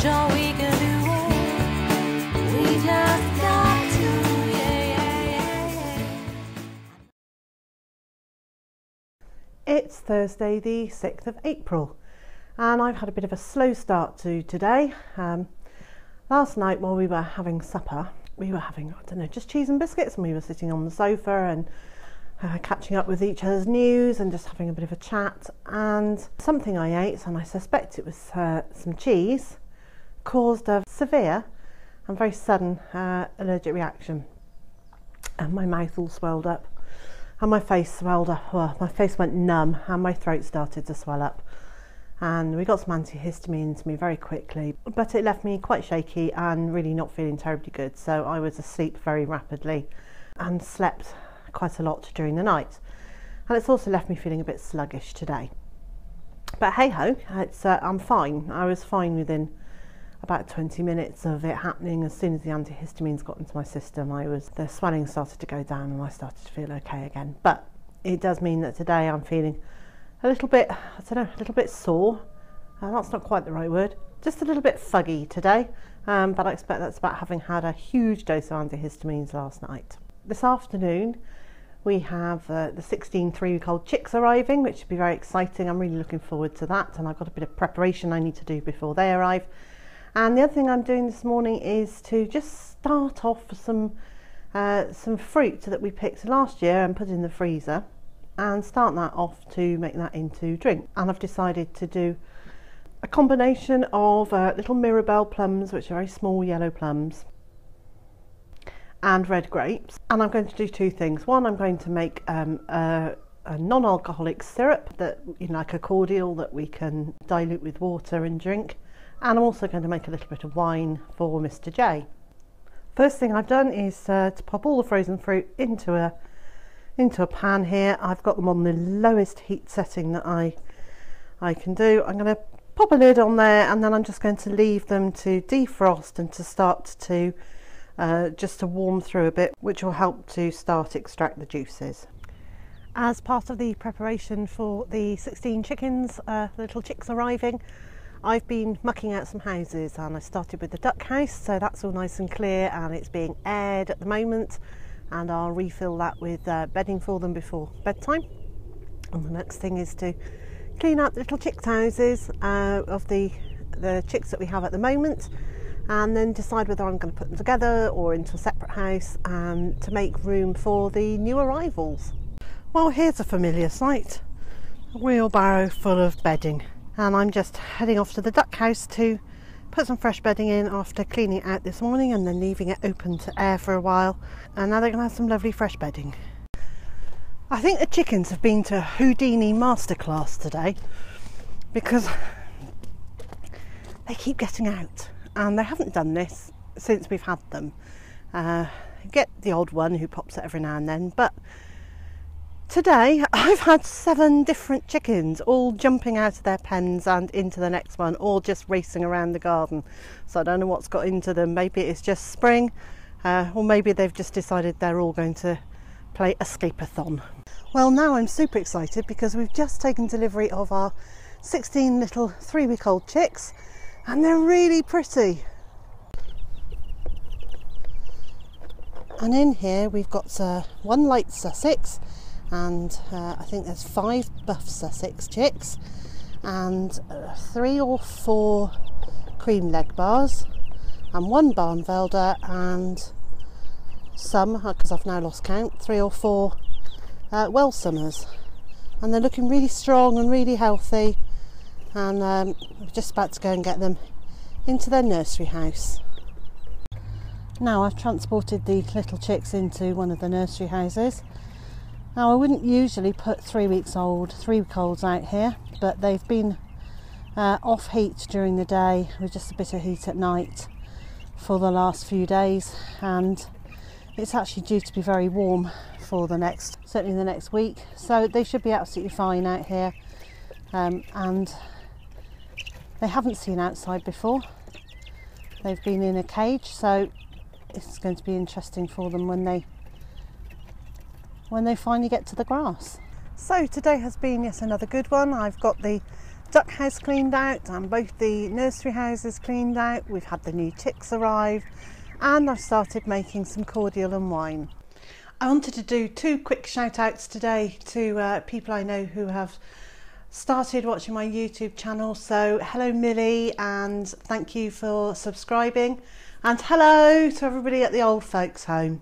Sure we can do it, we just got to, It's Thursday the 6th of April and I've had a bit of a slow start to today. Last night while we were having supper, we were having, I don't know, just cheese and biscuits, and we were sitting on the sofa and catching up with each other's news and just having a bit of a chat, and something I ate, and I suspect it was some cheese, caused a severe and very sudden allergic reaction, and my mouth all swelled up and my face swelled up, well, my face went numb and my throat started to swell up, and we got some antihistamine into me very quickly, but it left me quite shaky and really not feeling terribly good, so I was asleep very rapidly and slept quite a lot during the night, and it's also left me feeling a bit sluggish today. But hey ho, it's I'm fine. I was fine within about 20 minutes of it happening. As soon as the antihistamines got into my system, the swelling started to go down and I started to feel okay again. But it does mean that today I'm feeling a little bit, I don't know, a little bit sore, that's not quite the right word, just a little bit fuggy today, but I expect that's about having had a huge dose of antihistamines last night. This afternoon we have the 16 3-week-old chicks arriving, which should be very exciting. I'm really looking forward to that, and I've got a bit of preparation I need to do before they arrive. And the other thing I'm doing this morning is to just start off with some fruit that we picked last year and put in the freezer, and start that off to make that into drink. And I've decided to do a combination of little Mirabelle plums, which are very small yellow plums, and red grapes, and I'm going to do two things. One, I'm going to make a non-alcoholic syrup that, you know, like a cordial that we can dilute with water and drink, and I'm also going to make a little bit of wine for Mr. J. First thing I've done is to pop all the frozen fruit into a pan here. I've got them on the lowest heat setting that I can do. I'm going to pop a lid on there, and then I'm just going to leave them to defrost and to start to just to warm through a bit, which will help to start extract the juices. As part of the preparation for the 16 chickens, little chicks arriving, I've been mucking out some houses, and I started with the duck house, so that's all nice and clear and it's being aired at the moment, and I'll refill that with bedding for them before bedtime. And the next thing is to clean up the little chicks' houses of the chicks that we have at the moment, and then decide whether I'm going to put them together or into a separate house to make room for the new arrivals. Well, here's a familiar sight, a wheelbarrow full of bedding, and I'm just heading off to the duck house to put some fresh bedding in after cleaning it out this morning and then leaving it open to air for a while, and now they're going to have some lovely fresh bedding. I think the chickens have been to a Houdini masterclass today, because they keep getting out. And they haven't done this since we've had them. Get the odd one who pops it every now and then, but today I've had 7 different chickens all jumping out of their pens and into the next one, or just racing around the garden. So I don't know what's got into them. Maybe it's just spring, or maybe they've just decided they're all going to play escape-a-thon. Well, now I'm super excited because we've just taken delivery of our 16 little 3-week-old chicks, and they're really pretty. And in here we've got 1 light Sussex, and I think there's 5 buff Sussex chicks, and 3 or 4 cream Legbars, and 1 Barnvelder, and some, because I've now lost count, 3 or 4 Welsummers, and they're looking really strong and really healthy. And I'm just about to go and get them into their nursery house. Now I've transported the little chicks into one of the nursery houses. Now I wouldn't usually put 3-week-olds out here, but they've been off heat during the day with just a bit of heat at night for the last few days, and it's actually due to be very warm for the next, certainly the next week, so they should be absolutely fine out here. And they haven't seen outside before. They've been in a cage, so it's going to be interesting for them when they finally get to the grass. So today has been yet another good one. I've got the duck house cleaned out and both the nursery houses cleaned out. We've had the new chicks arrive and I've started making some cordial and wine. I wanted to do two quick shout outs today to people I know who have started watching my YouTube channel. So hello Millie, and thank you for subscribing, and hello to everybody at the old folks home.